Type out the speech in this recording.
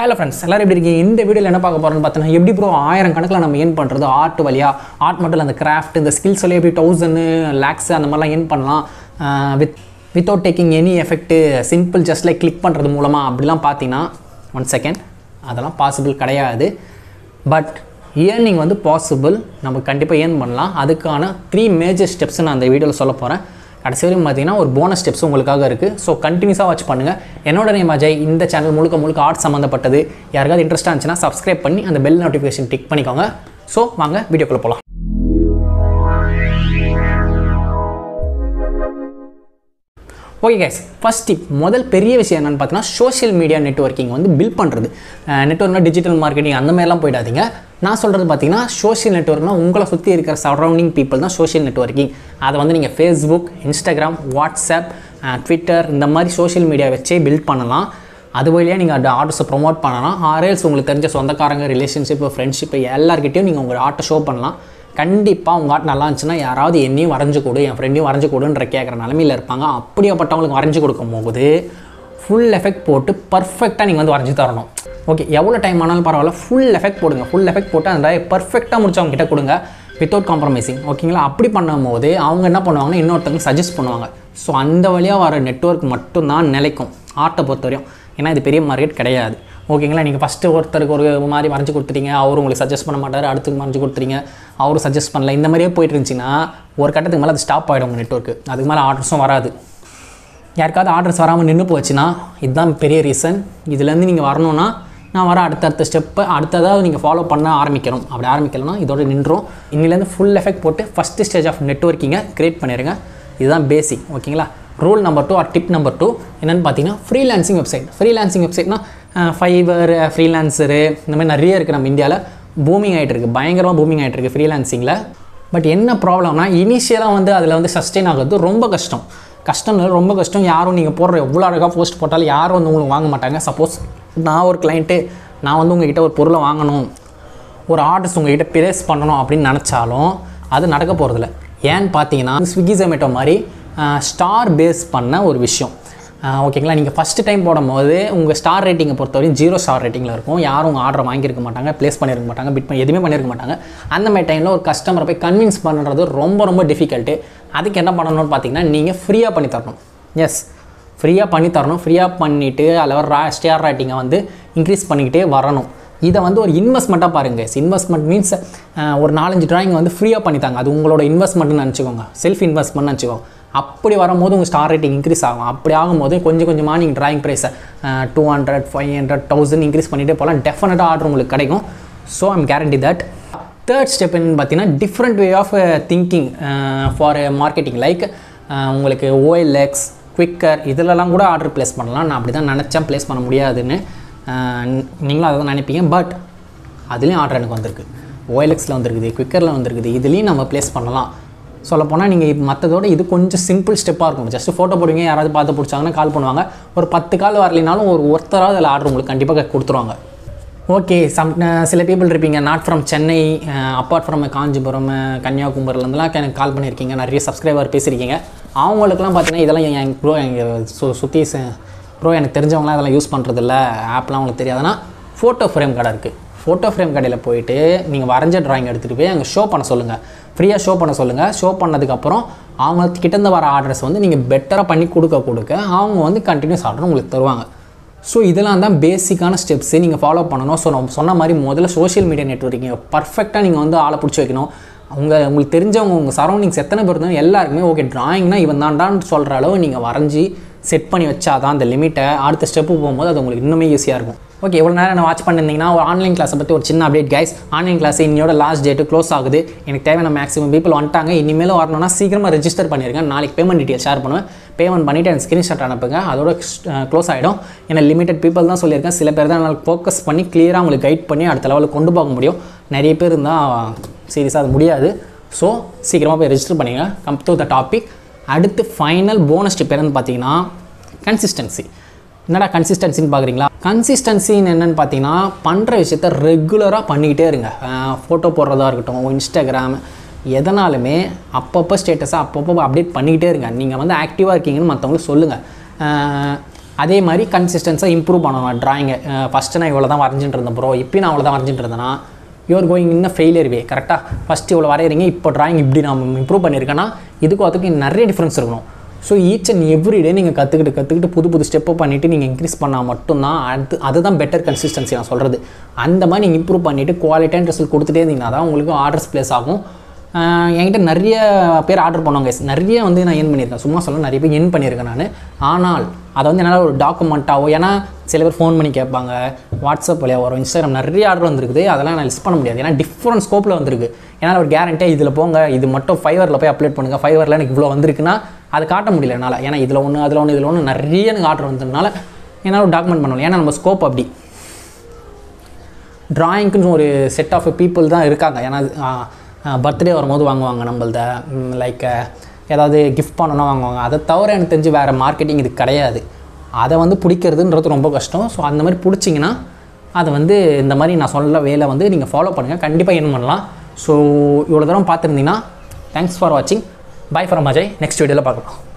Hello friends, hello everybody. In this video, we will talk about how we earn from art, art model and craft, the skills, 1000 lakhs and earn without taking any effect, simple just like click பண்றது மூலமா அப்படிலாம் பாத்தீனா 1 second அதெல்லாம் possible கிடையாது but earning வந்து possible நம்ம கண்டிப்பா earn பண்ணலாம் அதுக்கான 3 major steps நான் அந்த வீடியோல சொல்லப் போறேன் கடைசி வரைக்கும் பாத்தீனா ஒரு போனஸ் ஸ்டெப்ஸ் உங்களுக்காக இருக்கு சோ கண்டினியூசா வாட்ச் பண்ணுங்க என்னோட நேம் அஜய் இந்த சேனல் முழுக்க ஆர்ட் சம்பந்தப்பட்டது யாருக்காவது இன்ட்ரஸ்டா இருந்துச்சுனா Subscribe பண்ணி அந்த bell notification click பண்ணிக்கோங்க சோ வாங்க வீடியோக்குள்ள போலாம் Okay guys, first tip, model periya vishayam enna pathina social media networking vandu build pandrathu. Network na digital marketing andha mari ellam poidadinga. Na solradhu pathina social network na ungala sutti irukra surrounding people na social networking. Adha vandu neenga Facebook, Instagram, WhatsApp, Twitter indha mari social media veche build pannalam. Adhu valiya neenga arts promote pannalam. Or else ungalku therinja sondakaranga relationship, friendship ellarkittayum neenga unga art show pannalam. கண்டிப்பா உங்க add நல்லா இருந்துச்சுனா யாராவது என்னையும் வரைஞ்சு கொடு என் ஃப்ரெண்டையும் வரைஞ்சு கொடுன்ற கேக்குற நிலைமையில இருப்பாங்க அப்படியேப்பட்டவங்களுக்கு வரைஞ்சு கொடுக்கும்போது full effect போட்டு perfectா நீங்க வந்து வரைஞ்சு தரணும் ஓகே எவ்வளவு டைம் ஆனாலும் பரவாயில்லை full effect போடுங்க full effect போட்டு அந்த perfectா முடிச்சவங்க கிட்ட கொடுங்க without compromising ஓகேங்களா அப்படி பண்ணும்போது அவங்க என்ன பண்ணுவாங்கன்னா இன்னொருத்தங்க சஜஸ்ட் பண்ணுவாங்க சோ அந்த வழியா வர நெட்வொர்க் மட்டும் தான் நிலைக்கும் ஆட்ட பொறுத்தவரையும் ஏன்னா இது பெரிய மார்க்கெட் கிடையாது ஓகேங்களா நீங்க ஃபர்ஸ்ட் ஒருத்தருக்கு ஒரு மாதிரி வரைஞ்சு கொடுத்துட்டீங்க அவர் உங்களுக்கு சஜஸ்ட் பண்ண மாட்டாரு அடுத்துக்கு வரைஞ்சு கொடுத்துறீங்க அவர் சஜஸ்ட் பண்ணல இந்த மாதிரியே போயிட்டு இருந்துச்சுனா ஒரு கட்டத்துக்கு மேல அது ஸ்டாப் ஆயிடும் உங்க நெட்வொர்க் அதுக்கு மேல ஆர்டர்ஸும் வராது யாருக்காவது ஆர்டர்ஸ் வராம நின்னு போச்சுனா இதுதான் பெரிய ரீசன் இதுல இருந்து நீங்க வரணும்னா நான் வர அடுத்த ஸ்டெப் அடுத்ததா நீங்க ஃபாலோ பண்ண ஆரம்பிக்கணும் அப்படி ஆரம்பிக்கலனா இதோட நின்றோம் இன்னில இருந்து full effect போட்டு first stage of networking create பண்ணிருங்க இதுதான் பேசிக் ஓகேங்களா Rule number 2 or tip number 2 என்னன்னு பாத்தீங்கன்னா freelancing website னா Fiverr freelancer இந்த மாதிரி நிறைய இருக்கு நம்ம இந்தியால booming ஆயிட்டு இருக்கு பயங்கரமா booming ஆயிட்டு இருக்கு freelancingல பட் என்ன ப்ராப்ளம்னா இனிஷியலா வந்து அதுல வந்து சஸ்டெயின் ஆகிறது ரொம்ப கஷ்டம் கஷ்டம்ல ரொம்ப கஷ்டம் யாரும் நீங்க போற எவ்வளவு அழகா போஸ்ட் போட்டாலும் யாரும் வந்து உங்களுக்கு வாங்க மாட்டாங்க சப்போஸ் நான் ஒரு client நான் வந்து உங்ககிட்ட ஒரு பொருளை வாங்கணும் ஒரு ஆர்டர்ஸ் உங்ககிட்ட பிளேஸ் பண்ணனும் அப்படி நினைச்சாலும் அது நடக்க போறது இல்ல ஏன் பாத்தீங்கன்னா Swiggy Zomato மாதிரி ஸ்டார் பேஸ் பண்ண ஒரு விஷயம் ஓகேங்களா நீங்க ஃபர்ஸ்ட் டைம் போடும்போது உங்க ஸ்டார் ரேட்டிங் பொறுத்தவரை 0 ஸ்டார் ரேட்டிங்ல இருக்கும் யாரும் உங்க ஆர்டர் வாங்கி இருக்க மாட்டாங்க ப்ளேஸ் பண்ணி இருக்க மாட்டாங்க பிட் பண்ணி எதுமே பண்ணி இருக்க மாட்டாங்க அந்த மாதிரி டைம்ல ஒரு கஸ்டமரை போய் கன்வின்ஸ் பண்றது ரொம்ப டிஃபிகல்ட் அதுக்கு என்ன பண்ணணும்னு பாத்தீங்கன்னா நீங்க ஃப்ரீயா பண்ணி தரணும் எஸ் ஃப்ரீயா பண்ணி தரணும் ஃப்ரீயா பண்ணிட்டு அளவ ஸ்டார் ரேட்டிங்க வந்து இன்கிரீஸ் பண்ணிக்கிட்டே வரணும் இத வந்து ஒரு இன்வெஸ்ட்மென்ட்டா பாருங்க गाइस இன்வெஸ்ட்மென்ட் மீன்ஸ் ஒரு 4-5 டிராயிங் வந்து ஃப்ரீயா பண்ணி தாங்க அது உங்களோட இன்வெஸ்ட்மென்ட்னு நினைச்சுக்கோங்க செல்ஃப் இன்வெஸ்ட்மென்ட்னு நினைச்சுக்கோங்க அப்படி வரும்போது உங்க ஸ்டார் ரேட்டிங் இன்கிரீஸ் ஆகும் அப்படி ஆகும்போது கொஞ்சம் கொஞ்சமா நீங்க டிராயிங் பிரைஸ் 200 500 1000 இன்கிரீஸ் பண்ணிட்டே போலாம் டெஃபினட்டா ஆர்டர் உங்களுக்கு கிடைக்கும் so I am guarantee that third step என்னன்னு பார்த்தீங்கன்னா different way of thinking for marketing like உங்களுக்கு OLX quicker இதெல்லாம் கூட ஆர்டர் பிளேஸ் பண்ணலாம் நான் அப்படி தான் நினைச்சேன் பிளேஸ் பண்ண முடியாதுன்னு நீங்களும் அத நினைப்பீங்க பட் அதுலயும் ஆர்டர் எனக்கு வந்திருக்கு OLXல வந்திருக்குது quickerல வந்திருக்குது இதுலயும் நம்ம பிளேஸ் பண்ணலாம் சொல்ல போனா நீங்க மத்ததோட இது கொஞ்சம் சிம்பிள் ஸ்டெப்பா இருக்கும் just போட்டோ போடுவீங்க யாராவது பார்த்து புடிச்சாங்கன்னா கால் பண்ணுவாங்க ஒரு 10 கால் வரலனாலும் ஒரு ஒருத்தராவது அதல ஆர்டர் உங்களுக்கு கண்டிப்பா கொடுத்துருவாங்க ஓகே சில people இருப்பீங்க not from Chennai apart from Kanchipuram கன்னியாகுமரில இருந்தலாம் எனக்கு கால் பண்ணிருக்கீங்க நிறைய Subscriber பேசிருக்கீங்க அவங்களுக்குலாம் பார்த்தீனா இதெல்லாம் ப்ரோ சுத்தி ப்ரோ எனக்கு தெரிஞ்சவங்களா அதெல்லாம் யூஸ் பண்றது இல்ல ஆப்லாம் உங்களுக்கு தெரியாதனா போட்டோ ஃப்ரேம் கடை இருக்கு போட்டோ ஃப்ரேம் கடையில போயிட்டு நீங்க வரைஞ்ச டிராயிங் எடுத்துட்டு போய் அங்க ஷோ பண்ண சொல்லுங்க ஃப்ரீயா ஷோ பண்ண சொல்லுங்க ஷோ பண்ணதுக்கு அப்புறம் அவங்க கிட்ட இருந்து வர ஆர்டர்ஸ் வந்து நீங்க பெட்டரா பண்ணி கொடுக்க அவங்க வந்து கண்டினியூஸ் ஆர்டர் உங்களுக்கு தருவாங்க சோ இதெல்லாம் தான் பேசிக்கான ஸ்டெப்ஸ் நீங்க ஃபாலோ பண்ணனும் சோ நான் சொன்ன மாதிரி முதல்ல சோஷியல் மீடியா நெட்வொர்க்கிங் பெர்ஃபெக்ட்டா நீங்க வந்து ஆளை புடிச்சு வைக்கணும் உங்களுக்கு தெரிஞ்சவங்க உங்க சரௌண்டிங்ஸ் எத்தனை பேர் இருந்தாலும் எல்லாருமே ஓகே டிராயிங்னா இவன் தான்டான்னு சொல்ற அளவு நீங்க வரைஞ்சி செட் பண்ணி வச்சாதான் அந்த லிமிட்ட அடுத்த ஸ்டெப் போகும்போது அது உங்களுக்கு இன்னுமே ஈஸியா இருக்கும் ஓகே இவ்வளவு நேரம் நான் வாட்ச் பண்ணிருந்தீங்கன்னா ஒரு ஆன்லைன் கிளாஸ் பத்தி ஒரு சின்ன அப்டேட் गाइस ஆன்லைன் கிளாஸ் இன்னியோட லாஸ்ட் டேட் க்ளோஸ் ஆகுது எனக்கு தேவையான மேக்ஸिमम people வந்துட்டாங்க இனிமேல வரணும்னா சீக்கிரமா ரெஜிஸ்டர் பண்ணிருங்க நாளைக்கு பேமெண்ட் டீடைல் ஷேர் பண்ணுவேன் பேமெண்ட் பண்ணிட்டு அந்த ஸ்கிரீன்ஷாட் அனுப்புங்க அதோட க்ளோஸ் ஆயிடும் ஏன்னா லிமிட்டட் people தான் சொல்லிருக்கேன் சில பேர் தான் நான் ஃபோக்கஸ் பண்ணி கிளியரா உங்களுக்கு கைட் பண்ணி அடுத்த லெவலுக்கு கொண்டு போக முடியும் நிறைய பேர் இருந்தா சீரியஸா அது முடியாது சோ சீக்கிரமா போய் ரெஜிஸ்டர் பண்ணுங்க கம் டு தி டாபிக் அடுத்து ஃபைனல் போனஸ் ஸ்டெப் என்னன்னு பாத்தீங்கன்னா கன்சிஸ்டன்சி என்னடா கன்சிஸ்டன்சின்னு பாக்குறீங்களா கன்சிஸ்டன்சி என்னன்னு பாத்தீங்கன்னா பண்ற விஷயத்தை ரெகுலரா பண்ணிட்டே இருங்க போட்டோ போடுறதா இருக்கட்டும் இன்ஸ்டாகிராம் எதனாலுமே அப்பப்ப ஸ்டேட்டஸா அப்பப்ப அப்டேட் பண்ணிட்டே இருங்க நீங்க வந்து ஆக்டிவா இருக்கீங்கன்னு மத்தவங்களுக்கு சொல்லுங்க அதே மாதிரி கன்சிஸ்டன்ஸாக இம்ப்ரூவ் பண்ணணும் ட்ராயிங்கை. ஃபஸ்ட்டு நான் இவ்வளோ தான் வரைஞ்சிட்டு இருந்தேன் ப்ரோ, இப்போயும் நான் அவ்வளோ தான் வரைஞ்சிட்டு இருந்தேன்னா யூஆர் கோயிங் இன்னும் ஃபெயிலியர் வே. கரெக்டாக ஃபஸ்ட்டு இவ்வளோ வரைகிறீங்க, இப்போ ட்ராயிங் இப்படி நான் இம்ப்ரூவ் பண்ணியிருக்கேன்னா இதுக்கும் அதுக்கு நிறைய டிஃப்ரென்ஸ் இருக்கணும். So each and every day நீங்கள் கற்றுக்கிட்டு புது புது ஸ்டெப்பப் பண்ணிவிட்டு நீங்கள் இன்க்ரீஸ் பண்ணால் மட்டும்தான் அதுதான் பெட்டர் கன்சிஸ்டன்சி நான் சொல்கிறது. அந்த மாதிரி நீங்கள் இம்ப்ரூவ் பண்ணிவிட்டு குவாலிட்டியான ரிசல்ட் கொடுத்துட்டே இருந்தீங்கன்னா தான் உங்களுக்கு ஆர்டர்ஸ் ப்ளேஸ் ஆகும். என்கிட்ட நிறைய பேர் ஆர்டர் பண்ணுவாங்க, நிறைய வந்து நான் என் பண்ணியிருக்கேன், சும்மா சொல்ல நிறைய பேர் என் பண்ணியிருக்கேன் நான். ஆனால் அதை வந்து என்னால் ஒரு டாக்குமெண்ட்டாகவும், ஏன்னா சில பேர் ஃபோன் பண்ணி கேட்பாங்க, வாட்ஸ்அப் வழியாக வரும், இன்ஸ்டாகிராம் நிறைய ஆர்டர் வந்துருக்குது, அதெல்லாம் நான் லிஸ்ட் பண்ண முடியாது. ஏன்னா டிஃப்ரெண்ட் ஸ்கோப்பில் வந்திருக்கு. ஏன்னா ஒரு கேரண்டியாக இதில் போங்க, இது மட்டும் ஃபைவரில் போய் அப்லோட் பண்ணுங்கள், ஃபைவரில் எனக்கு இவ்வளோ வந்திருக்குன்னா அது காட்ட முடியல என்னால். ஏன்னா இதில் ஒன்று நிறைய எனக்கு ஆர்டர் வந்ததுனால என்னால் ஒரு டாக்குமெண்ட் பண்ணலாம். ஏன்னா நம்ம ஸ்கோப் அப்படி ட்ராயிங்க்குன்னு ஒரு செட் ஆஃப் பீப்புள் தான் இருக்காங்க. ஏன்னா பர்த்டே வரும்போது வாங்குவாங்க நம்மள்த, லைக் ஏதாவது கிஃப்ட் பண்ணணும்னா வாங்குவாங்க. அதை தவிர எனக்கு தெரிஞ்சு வேறு மார்க்கெட்டிங் இது கிடையாது. அதை வந்து பிடிக்கிறதுன்றது ரொம்ப கஷ்டம். ஸோ அந்த மாதிரி பிடிச்சிங்கன்னா அதை வந்து இந்த மாதிரி நான் சொல்ல வேலை வந்து நீங்கள் ஃபாலோ பண்ணுங்கள், கண்டிப்பாக என்ன பண்ணலாம். ஸோ இவ்வளோ தூரம் பார்த்துருந்தீங்கன்னா தேங்க்ஸ் ஃபார் வாட்சிங். பாய் ஃபார் அஜய், நெக்ஸ்ட் வீடியோவில் பார்க்கலாம்.